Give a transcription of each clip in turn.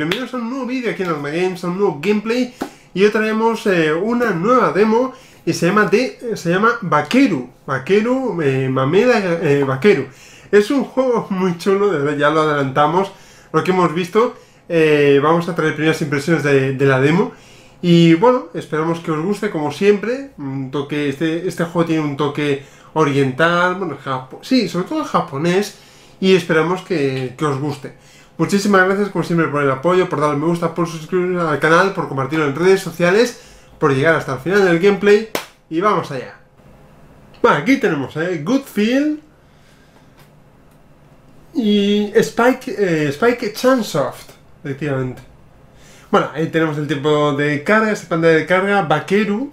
bienvenidos a un nuevo vídeo aquí en AdmaGames, a un nuevo gameplay. Y hoy traemos una nueva demo y se llama Bakeru Mameda Bakeru. Es un juego muy chulo, de verdad, ya lo adelantamos, lo que hemos visto. Vamos a traer primeras impresiones de la demo. Y bueno, esperamos que os guste como siempre. Un toque, este juego tiene un toque oriental, bueno, sí, sobre todo japonés. Y esperamos que os guste. Muchísimas gracias como siempre por el apoyo, por darle me gusta, por suscribiros al canal, por compartirlo en redes sociales, por llegar hasta el final del gameplay. Y vamos allá. Bueno, aquí tenemos Good Feel y Spike Chunsoft, efectivamente. Bueno, ahí tenemos el tiempo de carga, esta pantalla de carga, Bakeru.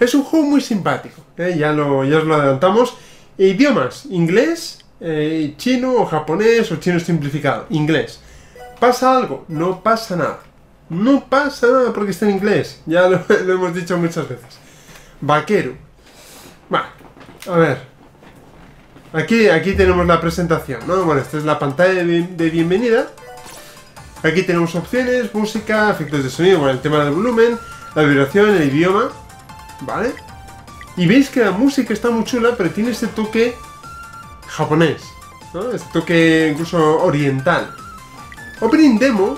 Es un juego muy simpático, ya os lo adelantamos. Idiomas, inglés, chino o japonés o chino simplificado, inglés. ¿Pasa algo? No pasa nada. No pasa nada porque está en inglés, ya lo hemos dicho muchas veces. Bakeru. Vale, a ver. Aquí tenemos la presentación, ¿no? Bueno, esta es la pantalla de bienvenida. Aquí tenemos opciones, música, efectos de sonido, bueno, el tema del volumen, la vibración, el idioma, ¿vale? Y veis que la música está muy chula, pero tiene este toque japonés, ¿no? Este toque incluso oriental. Opening demo,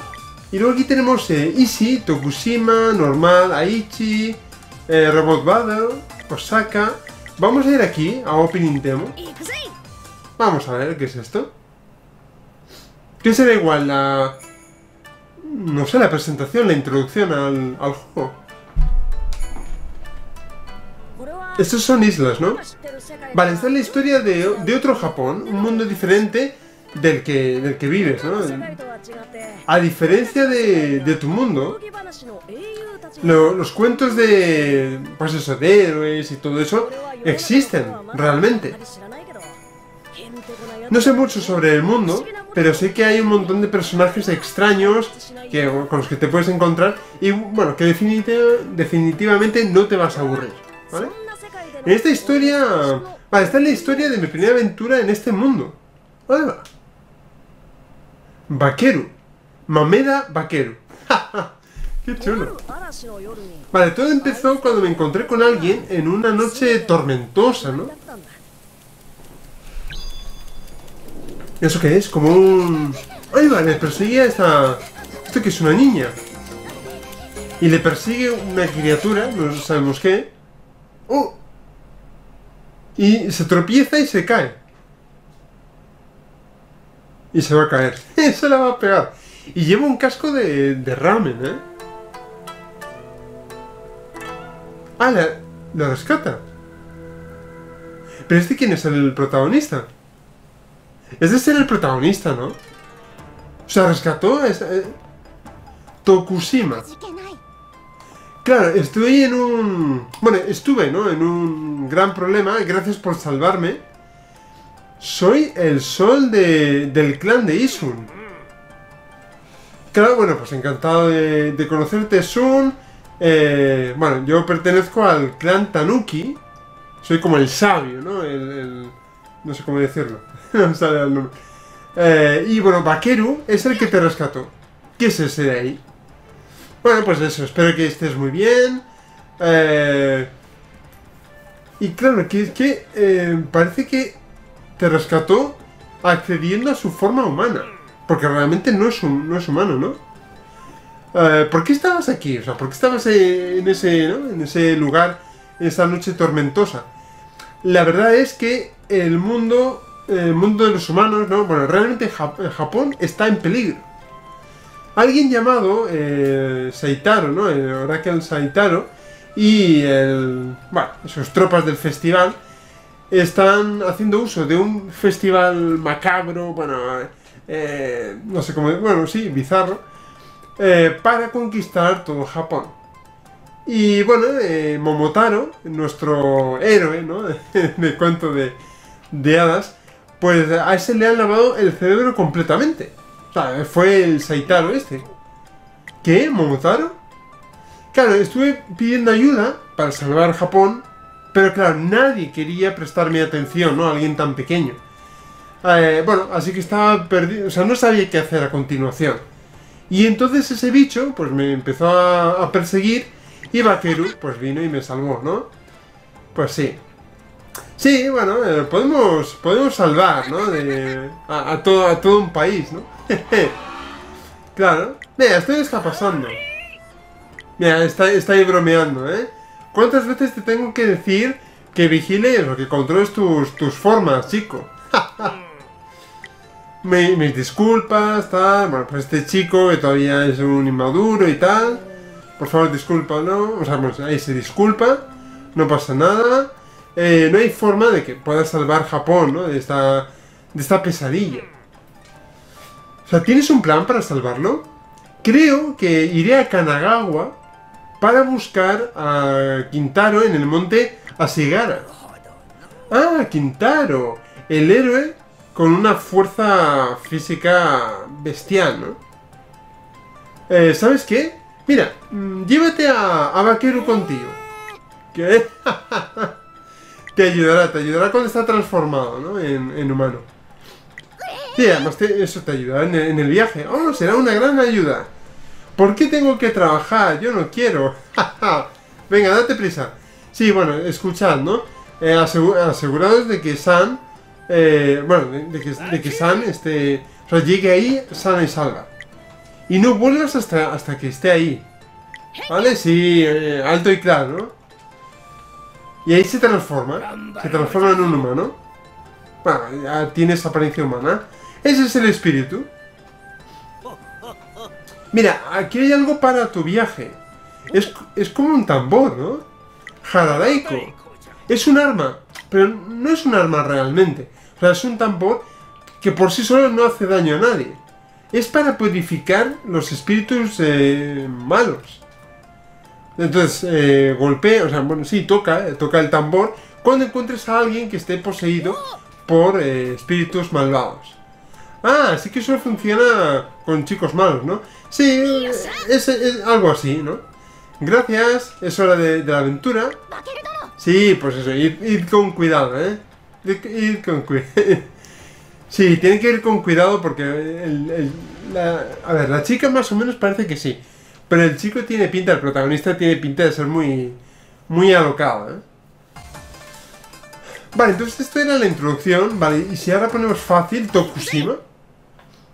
y luego aquí tenemos Easy, Tokushima, Normal, Aichi, Robot Battle, Osaka. Vamos a ir aquí a Opening Demo. Vamos a ver qué es esto. ¿Qué será igual la... no sé, la presentación, la introducción al juego? Estos son islas, ¿no? Vale, esta es la historia de otro Japón, un mundo diferente del que vives, ¿no? A diferencia de tu mundo, los cuentos de, pues eso, de héroes y todo eso existen realmente. No sé mucho sobre el mundo, pero sé que hay un montón de personajes extraños con los que te puedes encontrar y, bueno, que definitivamente no te vas a aburrir, ¿vale? En esta historia... vale, esta es la historia de mi primera aventura en este mundo. Ahí va. Bakeru. Mameda Bakeru. ¡Qué chulo! Vale, todo empezó cuando me encontré con alguien en una noche tormentosa, ¿no? ¿Eso qué es? Como un... ¡ay, vale! Persigue a esta... esto que es una niña. Y le persigue una criatura, no sabemos qué. ¡Oh! Y se tropieza y se cae. Y se va a caer. Se la va a pegar. Y lleva un casco de ramen, ¿eh? Ah, la rescata. Pero este, ¿quién es el protagonista? Es de ser el protagonista, ¿no? O sea, rescató a esa, Tokushima. Claro, estuve en un... bueno, estuve, ¿no? En un gran problema. Gracias por salvarme. Soy el sol del clan de Issun. Claro, bueno, pues encantado de conocerte, Sun. Bueno, yo pertenezco al clan Tanuki. Soy como el sabio, ¿no? No sé cómo decirlo. No me sale el nombre. Y bueno, Bakeru es el que te rescató. ¿Qué es ese de ahí? Bueno, pues eso. Espero que estés muy bien. Y claro, que parece que te rescató accediendo a su forma humana. Porque realmente no es humano, ¿no? ¿Por qué estabas aquí? O sea, ¿por qué estabas en ese lugar, en esa noche tormentosa? La verdad es que el mundo de los humanos, ¿no? Bueno, realmente Japón está en peligro. Alguien llamado Saitaro, ¿no? El Oracle Saitaro y bueno, sus tropas del festival están haciendo uso de un festival macabro, bueno, no sé cómo, bueno, sí, bizarro, para conquistar todo Japón. Y bueno, Momotaro, nuestro héroe, ¿no? de cuento de hadas, pues a ese le han lavado el cerebro completamente. O sea, fue el Saitaro este. ¿Qué? ¿Momotaro? Claro, estuve pidiendo ayuda para salvar Japón, pero claro, nadie quería prestarme atención, ¿no? A alguien tan pequeño. Bueno, así que estaba perdido, o sea, no sabía qué hacer a continuación. Y entonces ese bicho pues me empezó a perseguir y Bakeru pues vino y me salvó, ¿no? Pues sí. Sí, bueno, podemos salvar, ¿no? A todo un país, ¿no? Claro. Mira, esto ya está pasando. Mira, está ahí bromeando, ¿eh? ¿Cuántas veces te tengo que decir que vigiles o que controles tus formas, chico? Mis disculpas, tal. Bueno, pues este chico que todavía es un inmaduro y tal. Por favor, disculpa, ¿no? O sea, pues ahí se disculpa. No pasa nada. No hay forma de que puedas salvar Japón, ¿no? De esta pesadilla. O sea, ¿tienes un plan para salvarlo? Creo que iré a Kanagawa para buscar a Kintaro en el monte Ashigara. ¡Ah, Kintaro! El héroe con una fuerza física bestial, ¿no? ¿Sabes qué? Mira, llévate a Bakeru contigo. ¿Qué? Te ayudará cuando está transformado, ¿no? En humano. Sí, además eso te ayudará en el viaje. ¡Oh, será una gran ayuda! ¿Por qué tengo que trabajar? Yo no quiero. Venga, date prisa. Sí, bueno, escuchad, ¿no? Asegurados de que San... de que San esté... O sea, llegue ahí sana y salva. Y no vuelvas hasta que esté ahí. ¿Vale? Sí, alto y claro, ¿no? Y ahí se transforma en un humano. Bueno, ya tienes apariencia humana. Ese es el espíritu. Mira, aquí hay algo para tu viaje. Es como un tambor, ¿no? Haradaiko. Es un arma, pero no es un arma realmente. O sea, es un tambor que por sí solo no hace daño a nadie. Es para purificar los espíritus malos. Entonces, golpea, o sea, bueno, sí, toca el tambor cuando encuentres a alguien que esté poseído por espíritus malvados. Ah, así que eso funciona con chicos malos, ¿no? Sí, es algo así, ¿no? Gracias, es hora de la aventura. Sí, pues eso, ir con cuidado, ¿eh? Ir con cuidado. Sí, tienen que ir con cuidado porque a ver, la chica más o menos parece que sí. Pero el chico tiene pinta, el protagonista tiene pinta de ser muy, muy alocado, ¿eh? Vale, entonces esto era la introducción, vale, y si ahora ponemos fácil, Tokushima.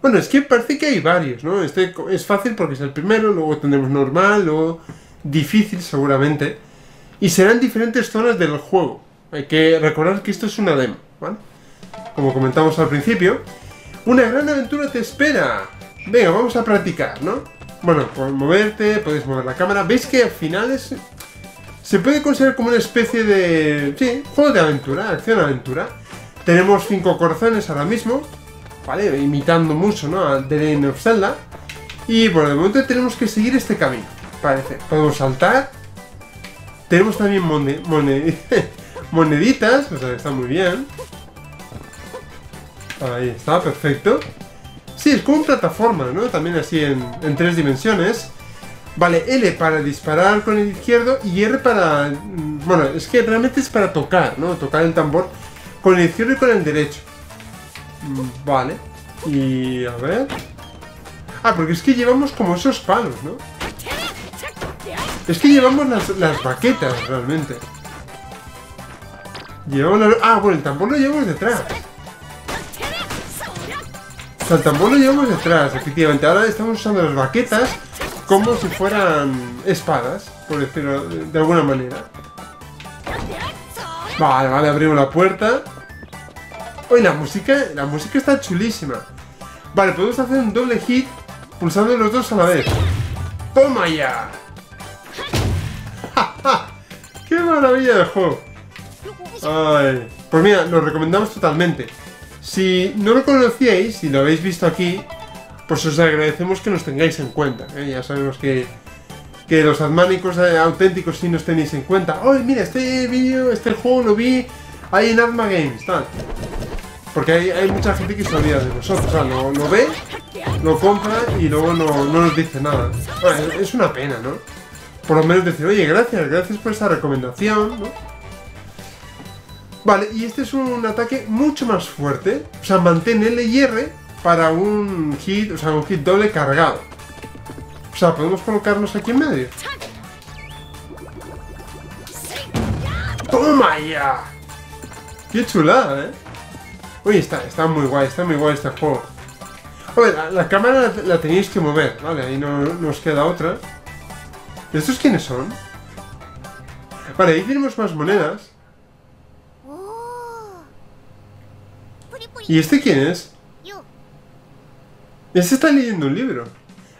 Bueno, es que parece que hay varios, ¿no? Este es fácil porque es el primero, luego tendremos normal, luego difícil seguramente. Y serán diferentes zonas del juego. Hay que recordar que esto es una demo, ¿vale? Como comentamos al principio. Una gran aventura te espera. Venga, vamos a practicar, ¿no? Bueno, puedes moverte, puedes mover la cámara. ¿Veis que al final se puede considerar como una especie de... Sí, juego de aventura, acción-aventura. Tenemos 5 corazones ahora mismo. Vale, imitando mucho, ¿no? A The Legend of Zelda. Y bueno, de momento tenemos que seguir este camino, parece. Podemos saltar. Tenemos también moneditas, o sea, está muy bien. Ahí está, perfecto. Sí, es como plataforma, ¿no? También así en 3 dimensiones. Vale, L para disparar con el izquierdo y R para... Bueno, es que realmente es para tocar, ¿no? Tocar el tambor con el izquierdo y con el derecho. Vale. Y... a ver... Ah, porque es que llevamos como esos palos, ¿no? Es que llevamos las baquetas, realmente. Llevamos las... Ah, bueno, el tambor lo llevamos detrás. O sea, el tambor lo llevamos detrás, efectivamente. Ahora estamos usando las baquetas como si fueran espadas, por decirlo de alguna manera. Vale, vale, abrimos la puerta. Oye, la música está chulísima. Vale, podemos hacer un doble hit pulsando los dos a la vez. ¡Toma ya! ¡Ja, ja! ¡Qué maravilla de juego! Ay, pues mira, lo recomendamos totalmente. Si no lo conocíais, si lo habéis visto aquí, pues os agradecemos que nos tengáis en cuenta, ¿eh? Ya sabemos que los admánicos auténticos sí nos tenéis en cuenta. ¡Oh, mira, este vídeo, este juego lo vi ahí en AdmaGames! Tal. Porque hay mucha gente que se olvida de nosotros, o sea, lo ve, lo compra y luego no nos dice nada. Bueno, es una pena, ¿no? Por lo menos decir, oye, gracias por esta recomendación, ¿no? Vale, y este es un ataque mucho más fuerte. O sea, mantén L y R para un hit, o sea, un hit doble cargado. sea, podemos colocarnos aquí en medio. ¡Toma ya! ¡Qué chulada, eh! Uy, está muy guay, este juego. A ver, la cámara la tenéis que mover, vale, ahí no os queda otra. ¿Estos quiénes son? Vale, ahí tenemos más monedas. ¿Y este quién es? Este está leyendo un libro.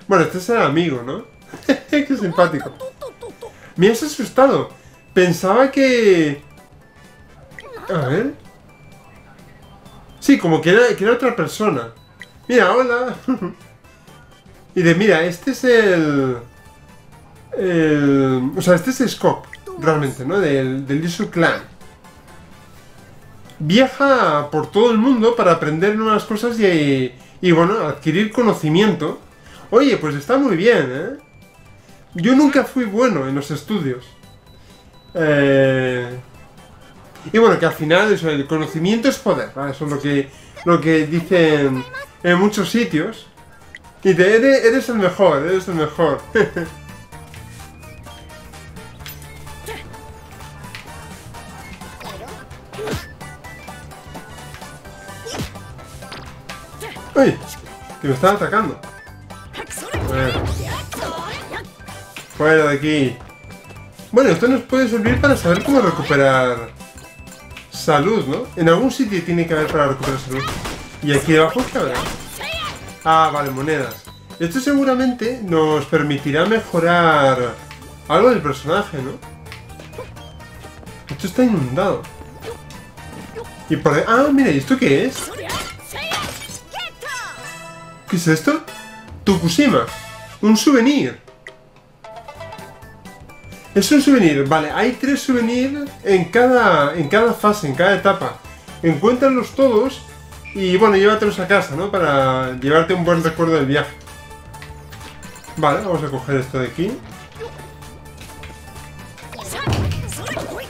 Bueno, este es el amigo, ¿no? ¡Qué simpático! Me has asustado. Pensaba que... A ver... Sí, como que era otra persona. Mira, hola. Y de, mira, este es el... O sea, este es Scope, realmente, ¿no? Del Disu Clan. Viaja por todo el mundo para aprender nuevas cosas y bueno, adquirir conocimiento. Oye, pues está muy bien, ¿eh? Yo nunca fui bueno en los estudios. Y bueno, que al final eso, el conocimiento es poder, ¿vale? Eso es lo que dicen en muchos sitios. Y eres el mejor, ¡Uy! Que me están atacando. Bueno. Fuera de aquí. Bueno, esto nos puede servir para saber cómo recuperar salud, ¿no? En algún sitio tiene que haber para recuperar salud. Y aquí debajo, ¿qué habrá? Ah, vale, monedas. Esto seguramente nos permitirá mejorar algo del personaje, ¿no? Esto está inundado. Y por ahí... Ah, mira, ¿y esto qué es? ¿Qué es esto? Tokushima. Un souvenir. Es un souvenir, vale, hay 3 souvenirs en cada fase, en cada etapa. Encuéntralos todos y bueno, llévatelos a casa, ¿no? Para llevarte un buen recuerdo del viaje. Vale, vamos a coger esto de aquí.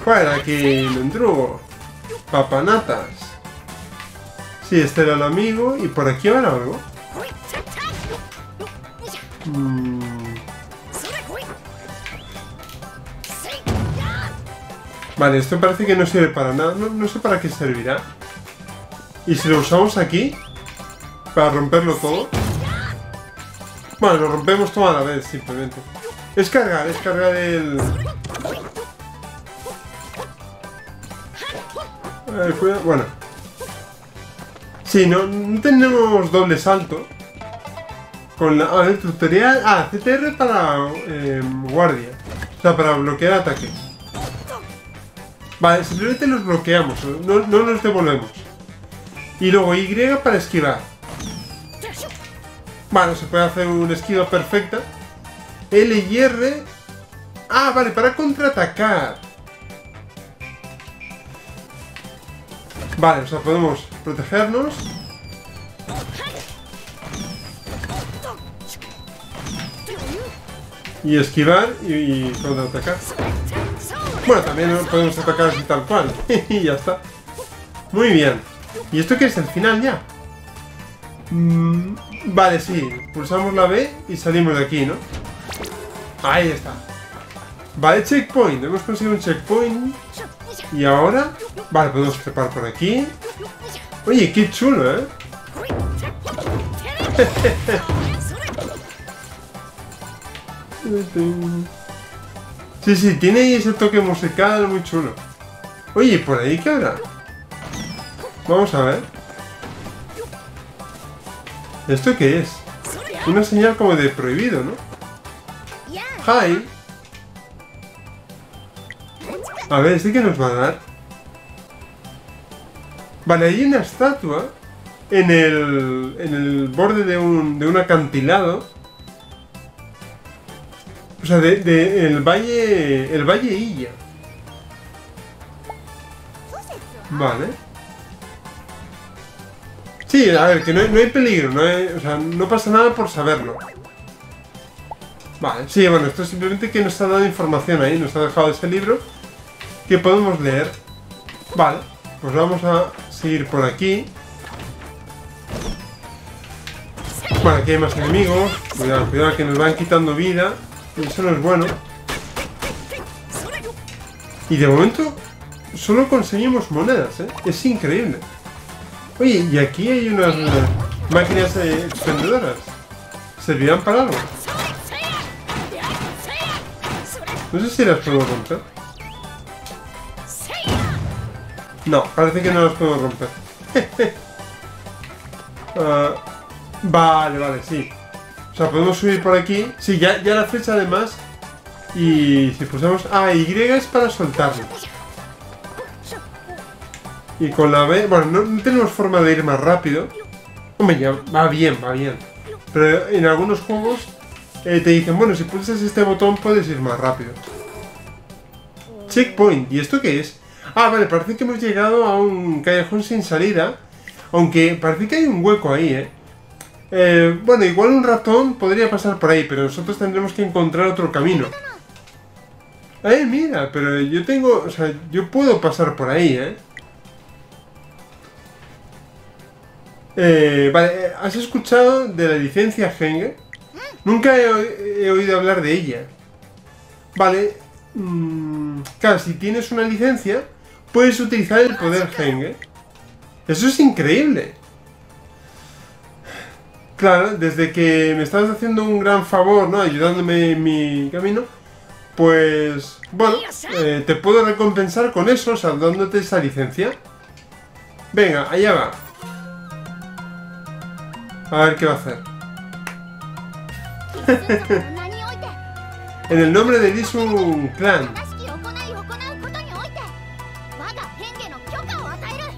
Fuera aquí, mendrugo. Papanatas. Sí, este era el amigo. ¿Y por aquí habrá algo? Vale, esto parece que no sirve para nada. No sé para qué servirá. ¿Y si lo usamos aquí? ¿Para romperlo todo? Bueno, lo rompemos todo a la vez, simplemente. Es cargar el... Cuidado, bueno. Sí, no tenemos doble salto. Con la... A ver, tutorial... Ah, CTR para guardia. O sea, para bloquear ataques. Vale, simplemente los bloqueamos, no los devolvemos. Y luego Y para esquivar. Vale, se puede hacer una esquiva perfecta. L y R. Ah, vale, para contraatacar. Vale, o sea, podemos protegernos. Y esquivar y contraatacar. Bueno, también podemos atacar así tal cual. Y ya está. Muy bien. ¿Y esto qué es? ¿El final ya? Vale, sí. Pulsamos la B y salimos de aquí, ¿no? Ahí está. Vale, checkpoint. Hemos conseguido un checkpoint. Y ahora... Vale, podemos trepar por aquí. Oye, qué chulo, ¿eh? Sí, tiene ahí ese toque musical muy chulo. Oye, ¿por ahí qué habrá? Vamos a ver. ¿Esto qué es? Una señal como de prohibido, ¿no? ¡Hi! A ver, ¿este qué nos va a dar? Vale, hay una estatua en el borde de un acantilado. O sea, el valle Illa. Vale. Sí, a ver, que no hay peligro, o sea, no pasa nada por saberlo. Vale, sí, bueno, esto es simplemente que nos ha dado información ahí, nos ha dejado este libro que podemos leer. Vale, pues vamos a seguir por aquí. Bueno, aquí hay más enemigos. Cuidado, cuidado, que nos van quitando vida. Eso no es bueno. Y de momento solo conseguimos monedas, ¿eh? Es increíble. Oye, y aquí hay unas máquinas expendedoras. ¿Servirán para algo? No sé si las podemos romper. No, parece que no las podemos romper. Vale, vale, sí. O sea, podemos subir por aquí. Sí, ya la flecha además. Y si pulsamos Y es para soltarlo. Y con la B... Bueno, no tenemos forma de ir más rápido. Hombre, ya va bien, va bien. Pero en algunos juegos te dicen, bueno, si pulsas este botón puedes ir más rápido. Checkpoint. ¿Y esto qué es? Ah, vale, parece que hemos llegado a un callejón sin salida. Aunque parece que hay un hueco ahí, bueno, igual un ratón podría pasar por ahí, pero nosotros tendremos que encontrar otro camino. Mira, pero yo tengo... O sea, yo puedo pasar por ahí, vale, ¿has escuchado de la licencia Henge? Nunca he oído hablar de ella. Vale, claro, si tienes una licencia, puedes utilizar el poder Henge. Eso es increíble. Claro, desde que me estabas haciendo un gran favor, ¿no? Ayudándome en mi camino, pues... Bueno, te puedo recompensar con eso, o sea, dándote esa licencia. Venga, allá va. A ver qué va a hacer. En el nombre de Disu Clan.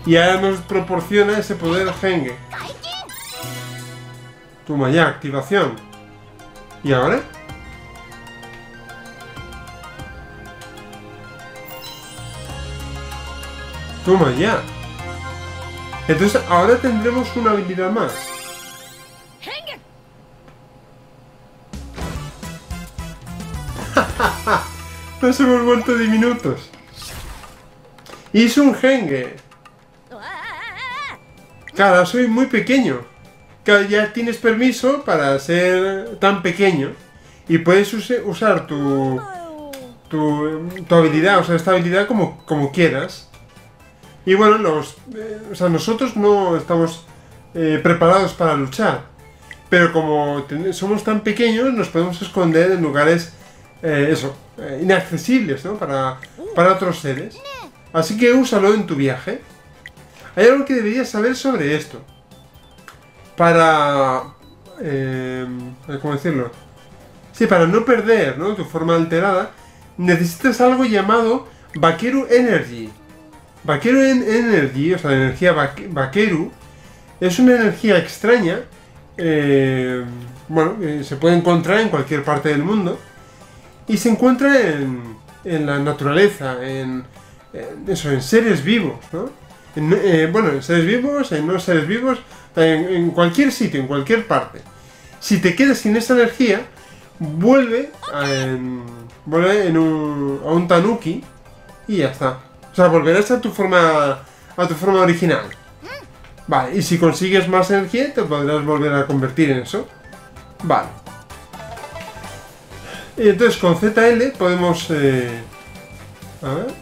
Y ahora nos proporciona ese poder Henge. Toma ya, activación. ¿Y ahora? Toma ya. Entonces ahora tendremos una habilidad más. Nos hemos vuelto diminutos. ¡Es un Henge! Claro, soy muy pequeño. Claro, ya tienes permiso para ser tan pequeño. Y puedes usar tu habilidad, o sea, esta habilidad como quieras. Y bueno, o sea, nosotros no estamos preparados para luchar. Pero como somos tan pequeños, nos podemos esconder en lugares... inaccesibles, ¿no? Para otros seres. Así que úsalo en tu viaje. Hay algo que deberías saber sobre esto. Para... ¿cómo decirlo? Sí, para no perder, ¿no? Tu forma alterada. Necesitas algo llamado Bakeru Energy. Bakeru Energy, o sea, la energía Bakeru, es una energía extraña. Bueno, se puede encontrar en cualquier parte del mundo. Y se encuentra en la naturaleza, en seres vivos, ¿no? Bueno, en seres vivos, en no seres vivos, en cualquier sitio, en cualquier parte. Si te quedas sin esa energía, vuelve a un Tanuki y ya está. O sea, volverás a tu forma original. Vale, y si consigues más energía, te podrás volver a convertir en eso. Vale. Y entonces con ZL podemos... a ver...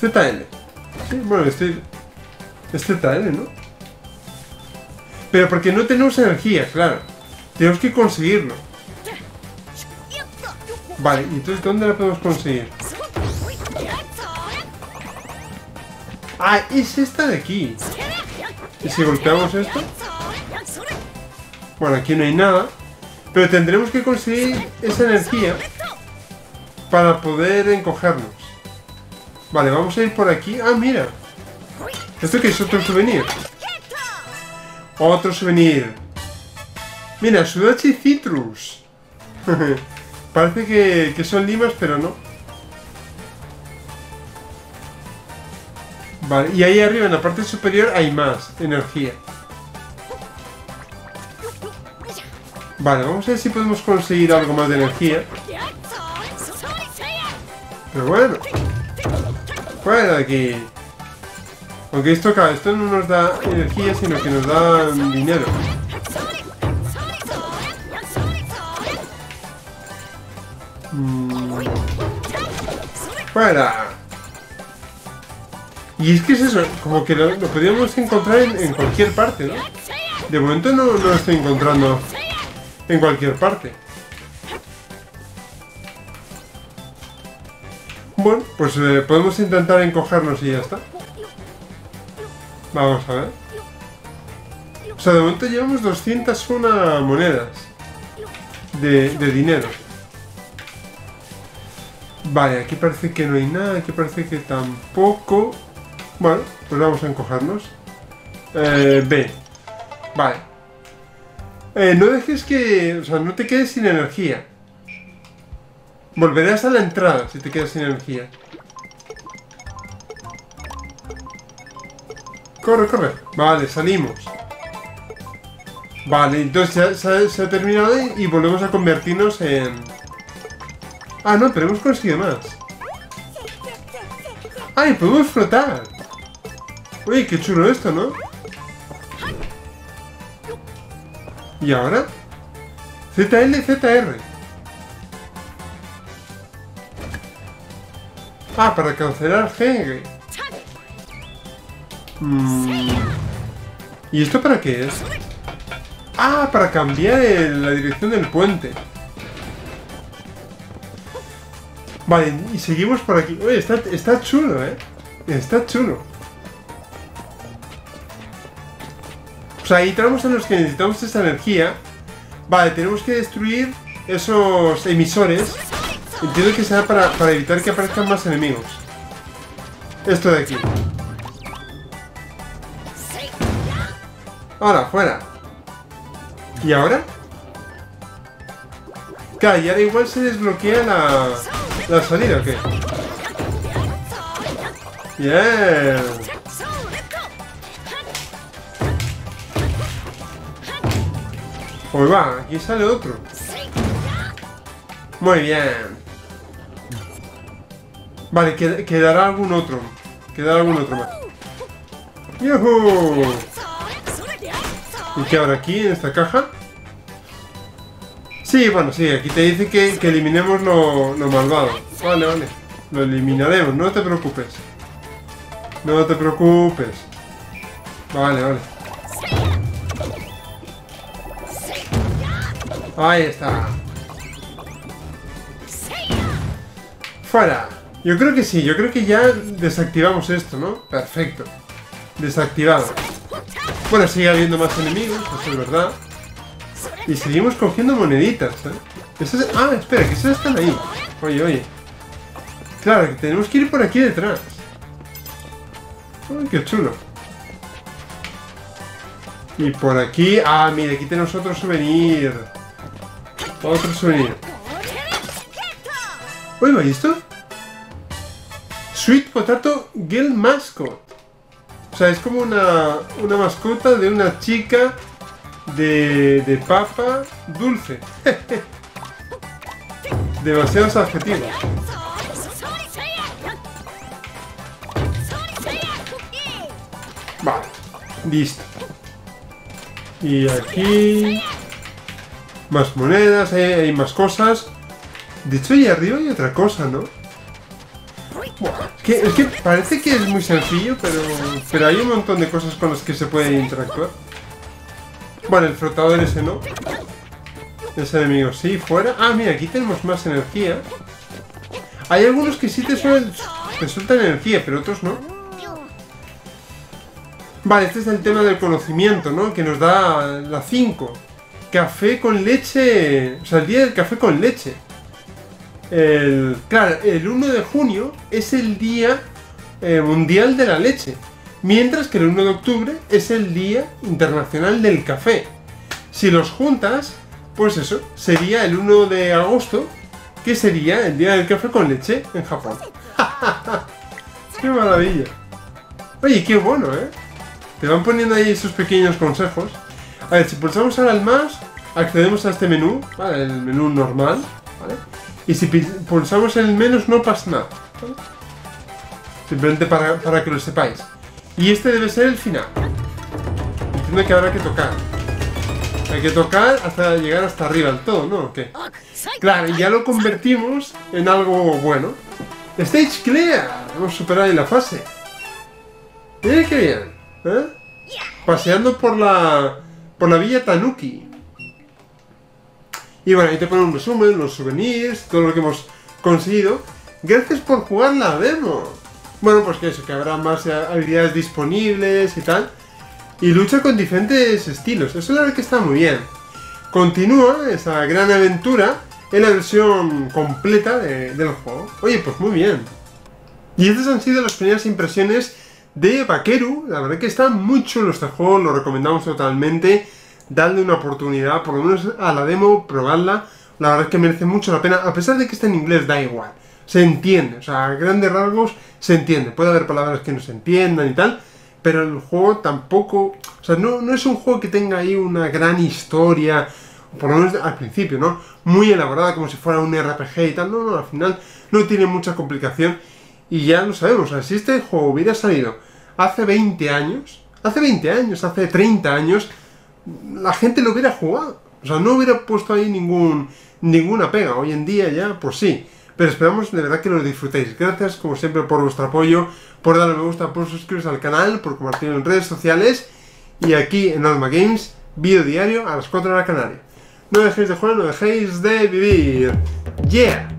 ZL. Sí, bueno, es ZL, ¿no? Pero porque no tenemos energía, claro. Tenemos que conseguirlo. Vale, y entonces ¿dónde la podemos conseguir? Ah, es esta de aquí. Y si golpeamos esto... Bueno, aquí no hay nada. Pero tendremos que conseguir esa energía para poder encogernos. Vale, vamos a ir por aquí. Ah, mira. ¿Esto qué es? Otro souvenir. Otro souvenir. Mira, Sudachi Citrus. Parece que son limas, pero no. Vale, y ahí arriba, en la parte superior, hay más energía. Vale, vamos a ver si podemos conseguir algo más de energía. Pero bueno. Fuera de aquí. Aunque esto, claro, esto no nos da energía, sino que nos da dinero. ¡Para! Y es que es eso, como que lo podíamos encontrar en cualquier parte, ¿no? De momento no lo estoy encontrando en cualquier parte. Bueno, pues podemos intentar encogernos y ya está. Vamos a ver. O sea, de momento llevamos 201 monedas de dinero. Vale, aquí parece que no hay nada, aquí parece que tampoco... Bueno, pues vamos a encogernos. B. Vale. No dejes que... O sea, no te quedes sin energía. Volverás a la entrada si te quedas sin energía. Corre, corre. Vale, salimos. Vale, entonces ya se ha terminado y volvemos a convertirnos en... Ah, no, pero hemos conseguido más. ¡Ay, podemos flotar! Uy, qué chulo esto, ¿no? ¿Y ahora? ZLZR. Ah, para cancelar Henge. ¿Y esto para qué es? Ah, para cambiar la dirección del puente. Vale, y seguimos por aquí. Oye, está chulo, ¿eh? Está chulo. O sea, ahí tenemos en los que necesitamos esa energía. Vale, tenemos que destruir esos emisores. Entiendo que será para evitar que aparezcan más enemigos. Esto de aquí. Ahora, fuera. ¿Y ahora? Claro, y ahora igual se desbloquea la salida, ¿o qué? ¡Bien! Pues va, aquí sale otro. Muy bien. Vale, quedará algún otro. Quedará algún otro más. ¡Yuhu! ¿Y qué habrá aquí, en esta caja? Sí, bueno, sí, aquí te dice que eliminemos lo malvado. Vale, vale. Lo eliminaremos, no te preocupes. No te preocupes. Vale, vale. Ahí está. ¡Fuera! Yo creo que sí, yo creo que ya desactivamos esto, ¿no? Perfecto. Desactivado. Bueno, sigue habiendo más enemigos, eso es verdad. Y seguimos cogiendo moneditas, ¿eh? Ah, espera, que esas están ahí. Oye, oye. Claro, que tenemos que ir por aquí detrás. Uy, qué chulo. Y por aquí... Ah, mira, aquí tenemos otro souvenir. Otro souvenir. Uy, ¿veis esto? Sweet Potato Girl Mascot. O sea, es como una mascota de una chica... De papa dulce. Demasiados adjetivos. Vale, listo. Y aquí más monedas, hay más cosas. De hecho, ahí arriba hay otra cosa, ¿no? Es que parece que es muy sencillo, pero hay un montón de cosas con las que se puede interactuar. Bueno, el flotador ese no. Ese enemigo sí, fuera. Ah, mira, aquí tenemos más energía. Hay algunos que sí te sueltan energía, pero otros no. Vale, este es el tema del conocimiento, ¿no? Que nos da la 5. Café con leche... O sea, el día del café con leche. Claro, el 1 de junio es el día mundial de la leche. Mientras que el 1 de octubre es el Día Internacional del Café. Si los juntas, pues eso, sería el 1 de agosto, que sería el Día del Café con Leche en Japón. ¡Qué maravilla! Oye, qué bueno, ¿eh? Te van poniendo ahí esos pequeños consejos. A ver, si pulsamos ahora el mouse, accedemos a este menú, ¿vale? El menú normal, ¿vale? Y si pulsamos el menos no pasa nada, ¿vale? Simplemente para que lo sepáis. Y este debe ser el final. Entiendo que habrá que tocar. Hay que tocar hasta llegar hasta arriba del todo, ¿no? ¿O qué? Claro, y ya lo convertimos en algo bueno. Stage clear. Hemos superado ahí la fase. Mira qué bien, ¿eh? Paseando por la villa Tanuki. Y bueno, ahí te ponen un resumen, los souvenirs, todo lo que hemos conseguido. Gracias por jugar la demo. Bueno, pues que eso, que habrá más habilidades disponibles y tal. Y lucha con diferentes estilos. Eso la verdad que está muy bien. Continúa esa gran aventura en la versión completa del juego. Oye, pues muy bien. Y estas han sido las primeras impresiones de Bakeru. La verdad que está muy chulo este juego, lo recomendamos totalmente. Dadle una oportunidad, por lo menos a la demo, probadla. La verdad es que merece mucho la pena, a pesar de que está en inglés, da igual. Se entiende, o sea, a grandes rasgos se entiende. Puede haber palabras que no se entiendan y tal, pero el juego tampoco... O sea, no es un juego que tenga ahí una gran historia, por lo menos al principio, ¿no? Muy elaborada, como si fuera un RPG y tal. No, al final no tiene mucha complicación. Y ya lo sabemos, o sea, si este juego hubiera salido hace 20 años, hace 30 años, la gente lo hubiera jugado. O sea, no hubiera puesto ahí ninguna pega. Hoy en día ya, pues sí. Pero esperamos de verdad que lo disfrutéis. Gracias, como siempre, por vuestro apoyo, por darle me gusta, por suscribiros al canal, por compartirlo en redes sociales. Y aquí en AdmaGames, vídeo diario a las 4 de la Canaria. No dejéis de jugar, no dejéis de vivir. ¡Yeah!